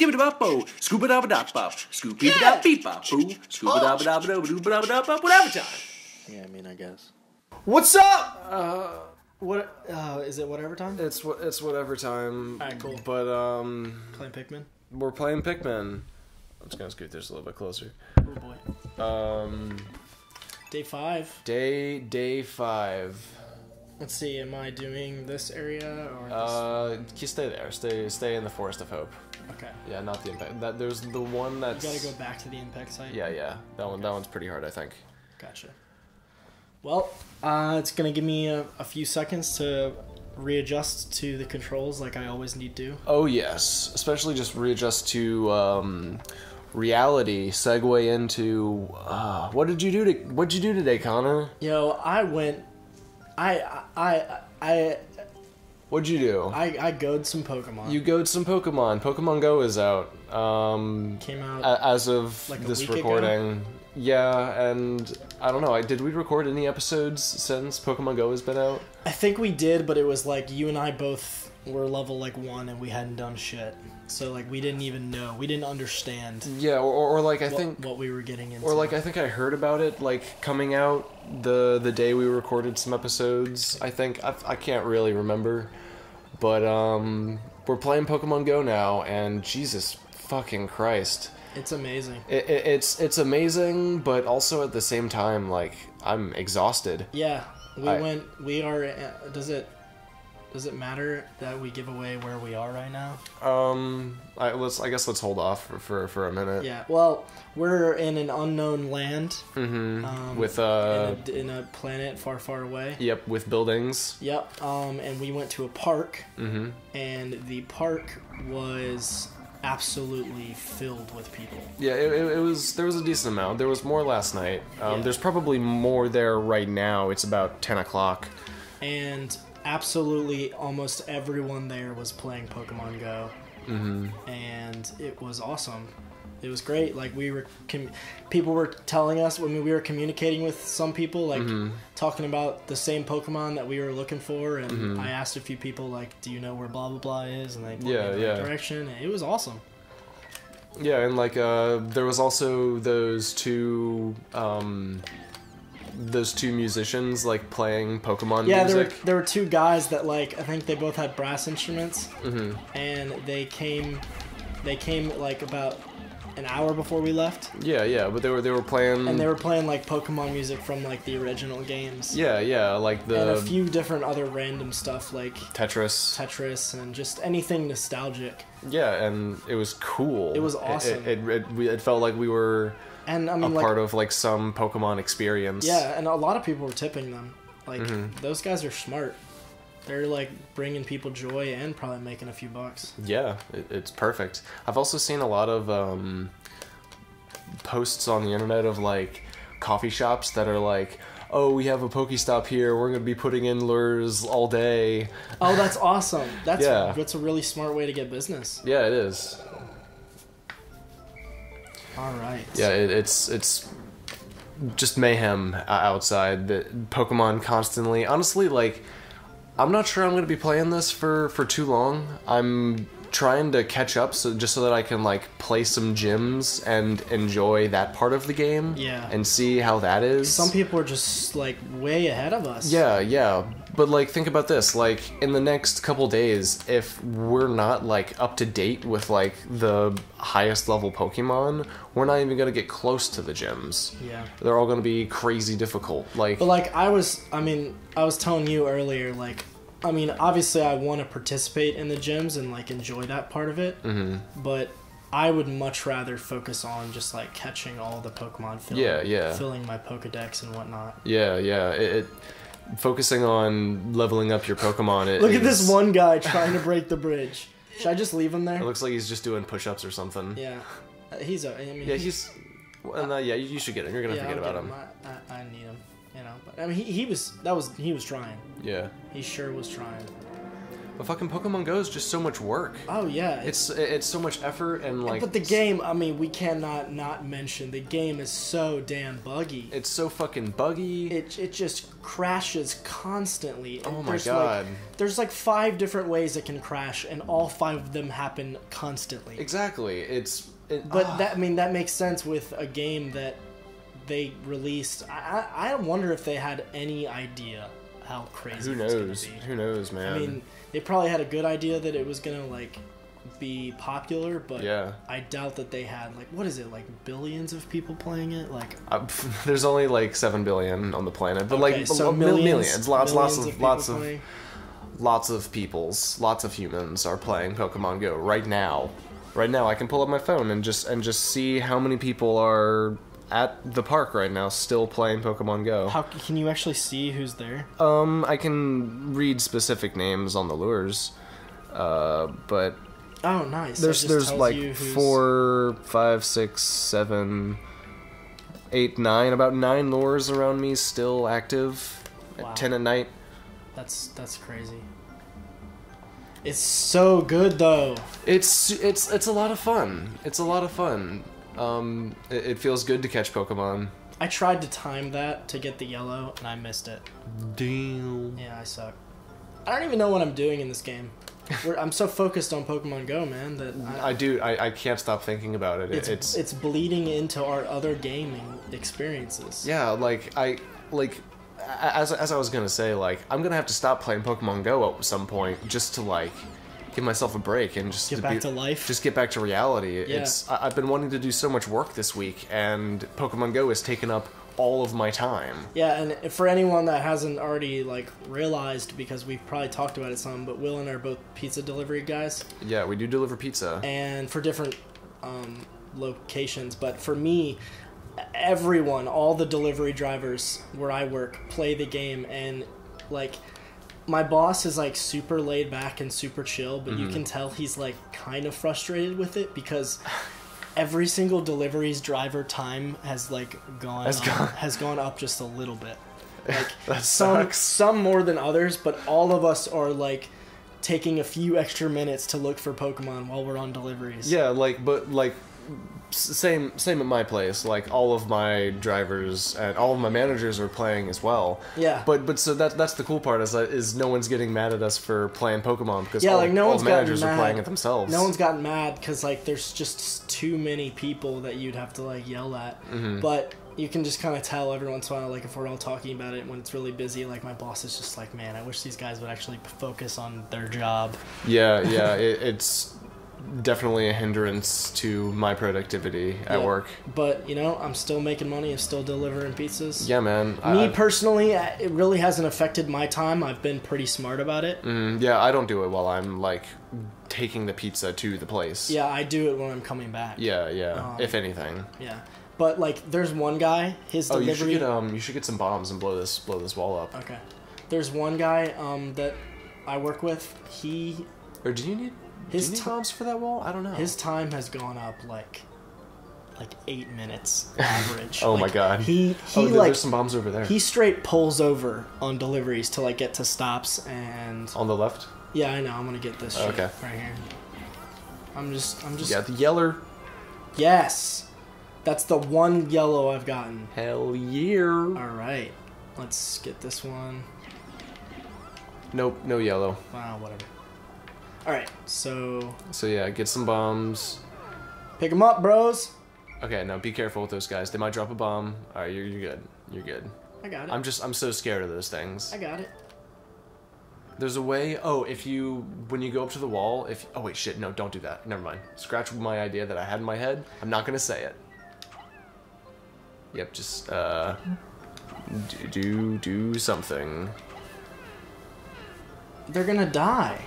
skibba da bo, scuba da da bop, scoopy da beep bop, boo, scuba da da da da da whatever time. Yeah, I mean, I guess. What's up? What is it? Whatever time? It's whatever time. Alright, cool. But playing Pikmin. We're playing Pikmin. I'm just gonna scoot this a little bit closer. Oh boy. Day 5. Day 5. Let's see. Am I doing this area or this? You stay there. Stay in the Forest of Hope. Okay. Yeah, not the impact. That there's the one that's. You gotta go back to the impact site. Yeah, yeah. That one. Okay. That one's pretty hard, I think. Gotcha. Well, it's gonna give me a few seconds to readjust to the controls like I always need to. Oh yes, especially just readjust to reality. Segue into what'd you do today, Connor? Yo, I went. What'd you do? I go'd some Pokemon. You go'd some Pokemon. Pokemon GO is out. Came out as of like this recording. Ago? Yeah, and I don't know. Did we record any episodes since Pokemon GO has been out? I think we did, but it was like you and I both were level like 1 and we hadn't done shit. So like we didn't even know. We didn't understand. Yeah, or like I think what we were getting into. Or like I think I heard about it like coming out the day we recorded some episodes. I think I can't really remember. But we're playing Pokemon GO now and Jesus fucking Christ. It's amazing. It's amazing, but also at the same time, like I'm exhausted. Yeah, we are. Does it matter that we give away where we are right now? I guess let's hold off for a minute. Yeah. Well, we're in an unknown land. Mm-hmm. With in a planet far, far away. Yep. With buildings. Yep. And we went to a park. Mm-hmm. And the park was absolutely filled with people. Yeah, it was. There was a decent amount. There was more last night. Yeah. There's probably more there right now. It's about 10 o'clock. And absolutely almost everyone there was playing Pokemon Go. Mm-hmm. And it was awesome. It was great. Like people were telling us when we were communicating with some people, like mm-hmm. talking about the same Pokemon that we were looking for. And mm-hmm. I asked a few people, like, "Do you know where blah blah blah is?" And they pointed in the right direction. And it was awesome. Yeah, and like there was also those two musicians like playing Pokemon music. Yeah, there were two guys that like I think they both had brass instruments, mm-hmm. and they came like about an hour before we left. Yeah, yeah, but they were playing, and they were playing like Pokemon music from like the original games. Yeah, yeah, like and a few different other random stuff like Tetris, and just anything nostalgic. Yeah, and it was cool. It was awesome. It felt like we were, and I mean, part of like some Pokemon experience. Yeah, and a lot of people were tipping them. Like mm-hmm. those guys are smart. They're like bringing people joy and probably making a few bucks. Yeah, it's perfect. I've also seen a lot of posts on the internet of like coffee shops that are like, "Oh, we have a Pokestop here. We're going to be putting in lures all day." Oh, that's awesome. That's yeah. That's a really smart way to get business. Yeah, it is. All right. Yeah, it's just mayhem outside. The Pokemon constantly. Honestly, like, I'm not sure I'm going to be playing this for too long. I'm trying to catch up so that I can like play some gyms and enjoy that part of the game. Yeah. And see how that is. Some people are just like way ahead of us. Yeah, yeah. But like think about this, like in the next couple days, if we're not like up to date with like the highest level Pokemon, we're not even going to get close to the gyms. Yeah. They're all going to be crazy difficult. Like but like I was telling you earlier, like I mean, obviously I want to participate in the gyms and, like, enjoy that part of it, mm-hmm. but I would much rather focus on just, like, catching all the Pokemon, filling my Pokedex and whatnot. Yeah, yeah, focusing on leveling up your Pokemon. Look at this one guy trying to break the bridge. Should I just leave him there? It looks like he's just doing push-ups or something. Yeah, you should get him. You're going to forget about him. I need him. You know, but I mean, he was trying. Yeah, he sure was trying. But fucking Pokemon Go is just so much work. Oh yeah, it's so much effort and like. But the game, I mean, we cannot not mention the game is so damn buggy. It's so fucking buggy. It just crashes constantly. Oh my god. Like, there's like 5 different ways it can crash, and all 5 of them happen constantly. Exactly. But that, I mean, that makes sense with a game that they released. I wonder if they had any idea how crazy it's gonna be. Who knows, man. I mean, they probably had a good idea that it was gonna like be popular, but yeah. I doubt that they had like, what is it, like billions of people playing it? Like, there's only like 7 billion on the planet, but okay, like so millions, lots of peoples, lots of humans are playing Pokemon Go right now. Right now, I can pull up my phone and just see how many people are at the park right now still playing Pokemon Go. How can you actually see who's there? I can read specific names on the lures, but oh, nice. There's like 4, 5, 6, 7, 8, 9, about 9 lures around me still active. Wow. At 10 at night. That's crazy. It's so good though. It's a lot of fun. It's a lot of fun. It feels good to catch Pokemon. I tried to time that to get the yellow and I missed it. Damn. Yeah, I suck. I don't even know what I'm doing in this game. I'm so focused on Pokemon Go, man, that I can't stop thinking about it. It's bleeding into our other gaming experiences. Yeah, like as I was gonna say, like, I'm gonna have to stop playing Pokemon Go at some point just to like give myself a break and just get back to life. Just get back to reality. Yeah. I've been wanting to do so much work this week, and Pokemon Go has taken up all of my time. Yeah, and for anyone that hasn't already like realized, because we've probably talked about it some, but Will and I are both pizza delivery guys. Yeah, we do deliver pizza, and for different locations. But for me, everyone, all the delivery drivers where I work play the game, and like my boss is like super laid back and super chill, but you can tell he's like kind of frustrated with it because every single delivery's driver time has like gone up just a little bit. Like that sucks. Some more than others, but all of us are like taking a few extra minutes to look for Pokemon while we're on deliveries. Yeah, like but like same at my place, like all of my drivers and all of my managers are playing as well. Yeah, but so that's the cool part is no one's getting mad at us for playing Pokemon, because yeah, like all the managers are playing it themselves. No one's gotten mad because like there's just too many people that you'd have to like yell at. But you can just kind of tell every once in a while, like if we're all talking about it when it's really busy, like my boss is just like, man, I wish these guys would actually focus on their job. Yeah, yeah. It's definitely a hindrance to my productivity at work. But, you know, I'm still making money. I'm still delivering pizzas. Yeah, man. Me, personally, it really hasn't affected my time. I've been pretty smart about it. Yeah, I don't do it while I'm, like, taking the pizza to the place. Yeah, I do it when I'm coming back. Yeah, yeah, if anything. Yeah. But, like, there's one guy, his delivery... you should get some bombs and blow this wall up. Okay. There's one guy that I work with. He... Or do you need... His times for that wall? I don't know. His time has gone up like 8 minutes average. Oh like, my god. He like there's some bombs over there. He straight pulls over on deliveries to like get to stops and on the left? Yeah, I know. I'm going to get this shit right here. I'm just Yeah, the yeller. Yes. That's the one yellow I've gotten. Hell yeah. All right. Let's get this one. Nope, no yellow. Wow, whatever. Alright, so yeah, get some bombs. Pick them up, bros! Okay, now be careful with those guys. They might drop a bomb. Alright, you're good. You're good. I got it. I'm so scared of those things. I got it. There's a way... Oh, when you go up to the wall, oh, wait, shit, no, don't do that. Never mind. Scratch my idea that I had in my head. I'm not gonna say it. Yep, just, do something. They're gonna die.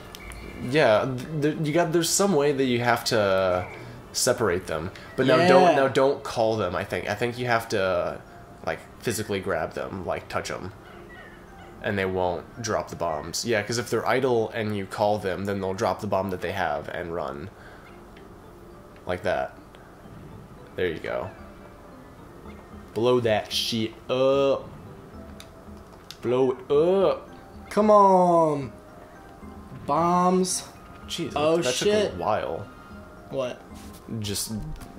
Yeah, there's some way that you have to separate them, but now don't call them. I think you have to like physically grab them, like touch them, and they won't drop the bombs. Yeah, because if they're idle and you call them, then they'll drop the bomb that they have and run. Like that. There you go. Blow that shit up. Blow it up. Come on. bombs. Jesus, oh that shit! Took a while. What? Just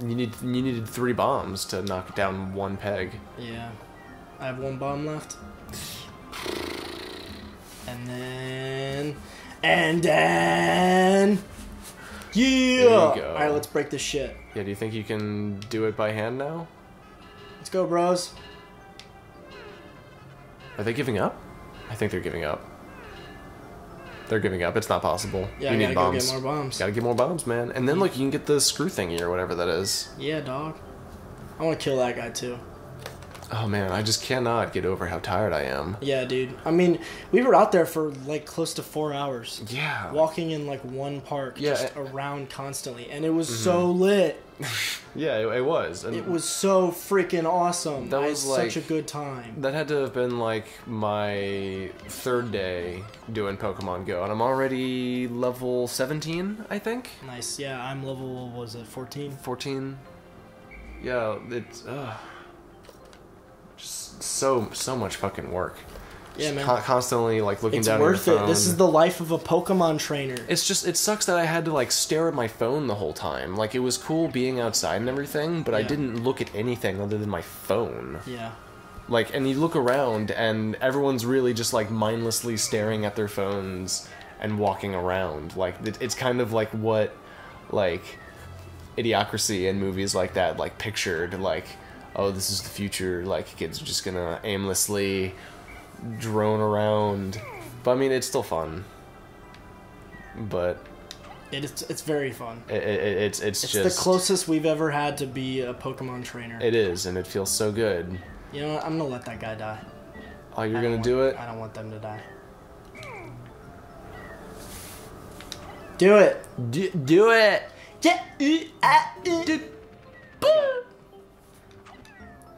you needed 3 bombs to knock down 1 peg. Yeah, I have 1 bomb left. And then, yeah. All right, let's break this shit. Yeah, do you think you can do it by hand now? Let's go, bros. Are they giving up? I think they're giving up. They're giving up. It's not possible. Yeah, you need bombs. Gotta get more bombs. Gotta get more bombs, man. And then, like, you can get the screw thingy or whatever that is. Yeah, dog. I want to kill that guy too. Oh man, I just cannot get over how tired I am. Yeah, dude. I mean, we were out there for like close to 4 hours. Yeah. Walking in like one park, yeah, just around constantly, and it was so lit. Yeah, it was. And it was so freaking awesome. That was like, such a good time. That had to have been like my 3rd day doing Pokemon Go, and I'm already level 17, I think. Nice. Yeah, I'm level, what was it, 14? 14. Yeah, it's just so much fucking work. Yeah, man. Constantly like looking down at your phone. It's worth it. This is the life of a Pokemon trainer. It's just, it sucks that I had to like stare at my phone the whole time. Like it was cool being outside and everything, but I didn't look at anything other than my phone. Yeah. Like, and you look around and everyone's really just like mindlessly staring at their phones and walking around. Like it's kind of like what like Idiocracy and movies like that like pictured, like, oh, this is the future, like kids are just gonna aimlessly drone around. But I mean, it's still fun. But it's very fun. It's just the closest we've ever had to be a Pokemon trainer. It is, and it feels so good. You know what? I'm gonna let that guy die. Oh, you're gonna do it? I don't want them to die. Do it. Do it.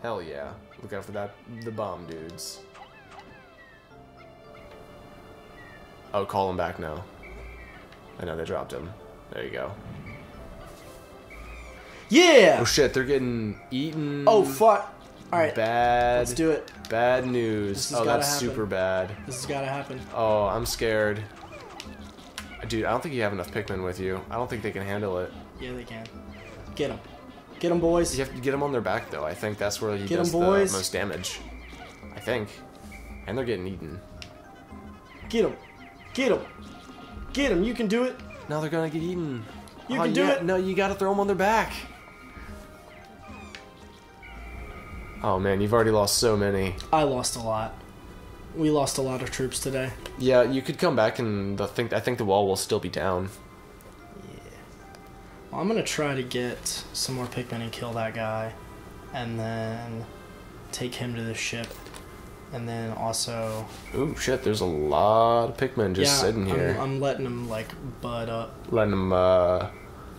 Hell yeah. Look out for that, the bomb dudes. Oh, call him back now. I know, they dropped him. There you go. Yeah! Oh shit, they're getting eaten. Oh fuck. Alright. Bad. Let's do it. Bad news. Oh, that's super bad. This has gotta happen. Oh, I'm scared. Dude, I don't think you have enough Pikmin with you. I don't think they can handle it. Yeah, they can. Get them. Get them, boys. You have to get them on their back, though. I think that's where he does the most damage. I think. And they're getting eaten. Get them. Get him! Get him! You can do it! Now they're gonna get eaten. You can do it! No, you gotta throw them on their back! Oh man, you've already lost so many. I lost a lot. We lost a lot of troops today. Yeah, you could come back and I think the wall will still be down. Yeah. Well, I'm gonna try to get some more Pikmin and kill that guy. And then take him to the ship. And then also... Ooh, shit, there's a lot of Pikmin just sitting here. Yeah, I'm letting them, like, bud up. Letting them, Come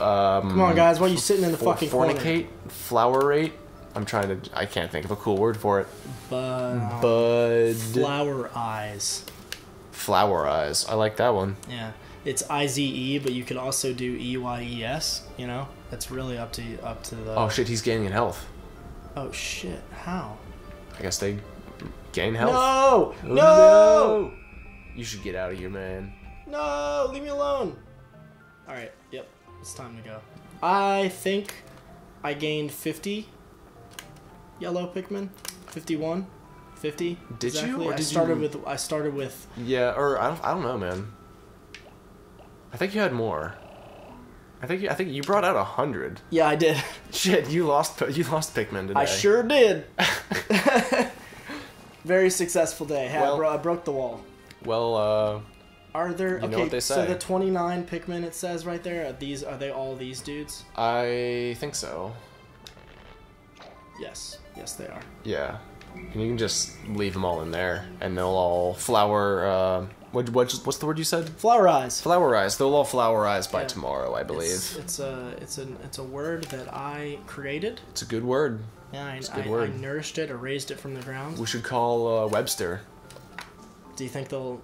on, guys, why are you sitting in the fucking corner? Fornicate? Flowerate? I'm trying to... I can't think of a cool word for it. Bud... Flower eyes. Flower eyes. I like that one. Yeah. It's I-Z-E, but you could also do E-Y-E-S, you know? That's really up to the... Oh, shit, he's gaining in health. Oh, shit. How? I guess they gain health. No! Oh, no! You should get out of here, man. No! Leave me alone! Alright, yep. It's time to go. I think I gained 50 yellow Pikmin. 51. 50. Did exactly. You? Or did I started with... Yeah, or I don't know, man. I think you had more. I think you brought out 100. Yeah, I did. Shit, you lost Pikmin today. I sure did. Very successful day. Hey, well, I broke the wall. Well, are there? You know what they say. So the 29 Pikmin it says right there. Are they all these dudes? I think so. Yes, they are. Yeah, and you can just leave them all in there, and they'll all flower. What's the word you said? Flower eyes. Flower eyes. They'll all flower eyes by tomorrow, I believe. It's a word that I created. It's a good word. Yeah, I nourished it or raised it from the ground. We should call Webster. Do you think they'll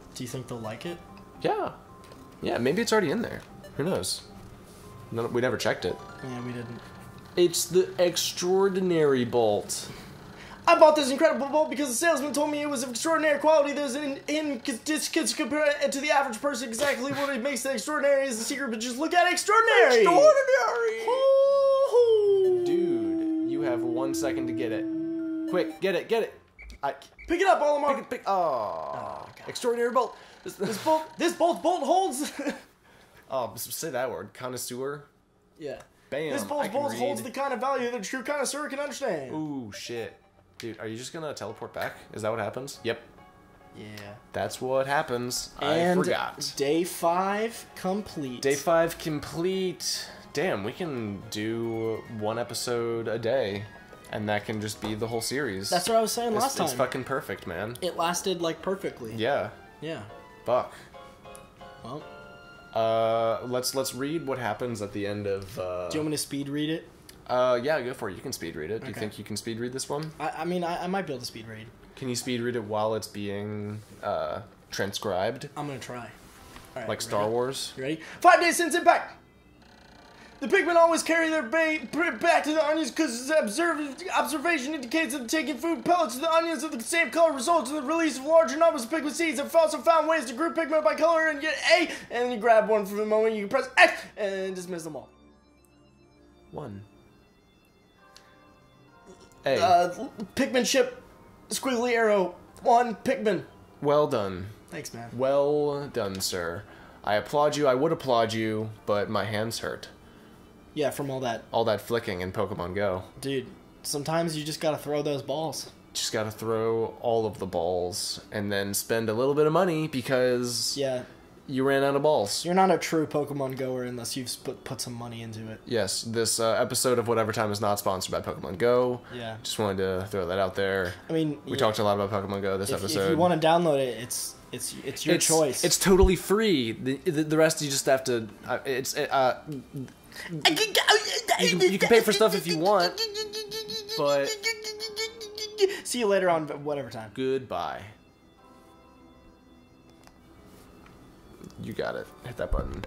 like it? Yeah. Yeah, maybe it's already in there. Who knows? No, we never checked it. Yeah, we didn't. It's the extraordinary bolt. I bought this incredible bowl because the salesman told me it was of extraordinary quality. There's in just compare it to the average person. Exactly what it makes it extraordinary is the secret, but just look at it, extraordinary. Extraordinary. Oh. Dude, you have 1 second to get it. Quick, get it. Pick it up, Olimar. Oh, extraordinary bolt. This bolt holds. Oh, say that word, connoisseur. Yeah. Bam. This bolt holds the kind of value that a true connoisseur can understand. Ooh, shit. Dude, are you just gonna teleport back? Is that what happens? Yep. Yeah. That's what happens. And I forgot. Day 5 complete. Day 5 complete. Damn, we can do 1 episode a day. And that can just be the whole series. That's what I was saying last time. It's fucking perfect, man. It lasted, like, perfectly. Yeah. Yeah. Fuck. Well. Let's read what happens at the end of, Do you want me to speed read it? Yeah, go for it. You can speed read it. Okay. Do you think you can speed read this one? I mean, I might be able to speed read. Can you speed read it while it's being, transcribed? I'm gonna try. All right, like Star Wars? You ready? 5 days since impact! The Pikmin always carry their back to the onions because observation indicates that taking food pellets to the onions of the same color results in the release of larger numbers of Pikmin seeds. I've also found ways to group Pikmin by color and get A, and then you grab one for the moment, you can press X, and dismiss them all. One. A. Pikmin ship, squiggly arrow, 1 Pikmin. Well done. Thanks, man. Well done, sir. I applaud you, I would applaud you, but my hands hurt. Yeah, from all that... all that flicking in Pokemon GO. Dude, sometimes you just gotta throw those balls. Just gotta throw all of the balls, and then spend a little bit of money, because... yeah. You ran out of balls. You're not a true Pokemon goer unless you've put some money into it. Yes, this episode of Whatever Time is not sponsored by Pokemon GO. Yeah. Just wanted to throw that out there. I mean... we talked a lot about Pokemon GO this episode. If you want to download it, it's your choice. It's totally free. The rest you just have to... You can pay for stuff if you want, but... see you later on Whatever Time. Goodbye. You got it. Hit that button.